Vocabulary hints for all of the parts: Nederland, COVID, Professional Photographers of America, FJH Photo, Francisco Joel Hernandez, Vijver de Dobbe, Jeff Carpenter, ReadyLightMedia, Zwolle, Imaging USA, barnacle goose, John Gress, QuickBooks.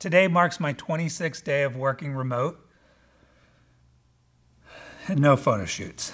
Today marks my 26th day of working remote and no photo shoots.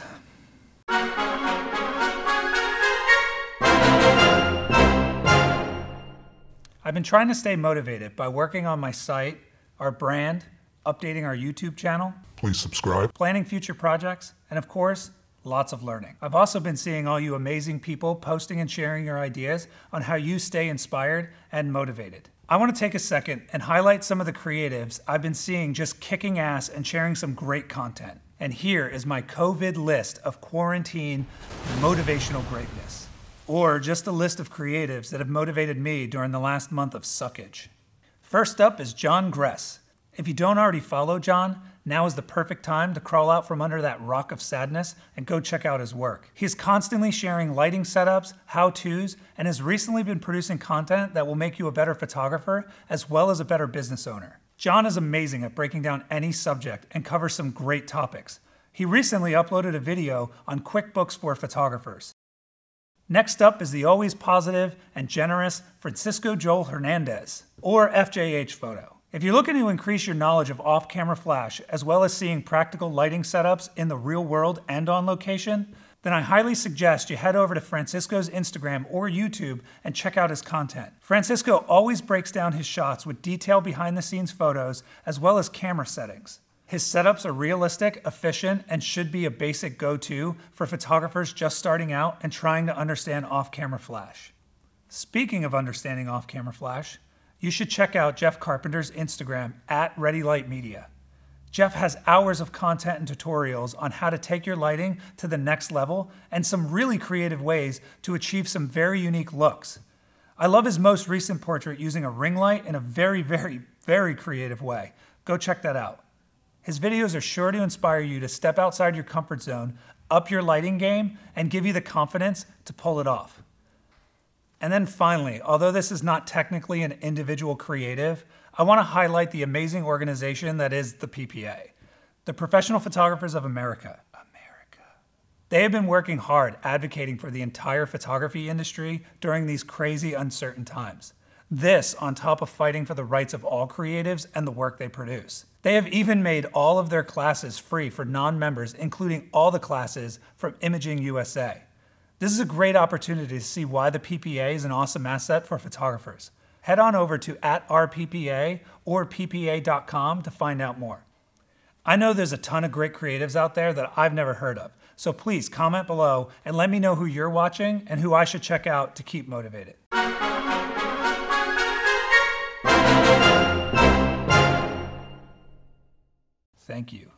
I've been trying to stay motivated by working on my site, our brand, updating our YouTube channel. Please subscribe. Planning future projects, and of course, lots of learning. I've also been seeing all you amazing people posting and sharing your ideas on how you stay inspired and motivated. I want to take a second and highlight some of the creatives I've been seeing just kicking ass and sharing some great content. And here is my COVID list of quarantine motivational greatness, or just a list of creatives that have motivated me during the last month of suckage. First up is John Gress. If you don't already follow John, now is the perfect time to crawl out from under that rock of sadness and go check out his work. He's constantly sharing lighting setups, how-tos, and has recently been producing content that will make you a better photographer as well as a better business owner. John is amazing at breaking down any subject and covers some great topics. He recently uploaded a video on QuickBooks for photographers. Next up is the always positive and generous Francisco Joel Hernandez, or FJH Photo. If you're looking to increase your knowledge of off-camera flash, as well as seeing practical lighting setups in the real world and on location, then I highly suggest you head over to Francisco's Instagram or YouTube and check out his content. Francisco always breaks down his shots with detailed behind-the-scenes photos, as well as camera settings. His setups are realistic, efficient, and should be a basic go-to for photographers just starting out and trying to understand off-camera flash. Speaking of understanding off-camera flash, you should check out Jeff Carpenter's Instagram at ReadyLightMedia. Jeff has hours of content and tutorials on how to take your lighting to the next level and some really creative ways to achieve some very unique looks. I love his most recent portrait using a ring light in a very creative way. Go check that out. His videos are sure to inspire you to step outside your comfort zone, up your lighting game, and give you the confidence to pull it off. And then finally, although this is not technically an individual creative, I want to highlight the amazing organization that is the PPA, the Professional Photographers of America. They have been working hard advocating for the entire photography industry during these crazy, uncertain times. This on top of fighting for the rights of all creatives and the work they produce. They have even made all of their classes free for non-members, including all the classes from Imaging USA. This is a great opportunity to see why the PPA is an awesome asset for photographers. Head on over to @ourppa or ppa.com to find out more. I know there's a ton of great creatives out there that I've never heard of, so please comment below and let me know who you're watching and who I should check out to keep motivated. Thank you.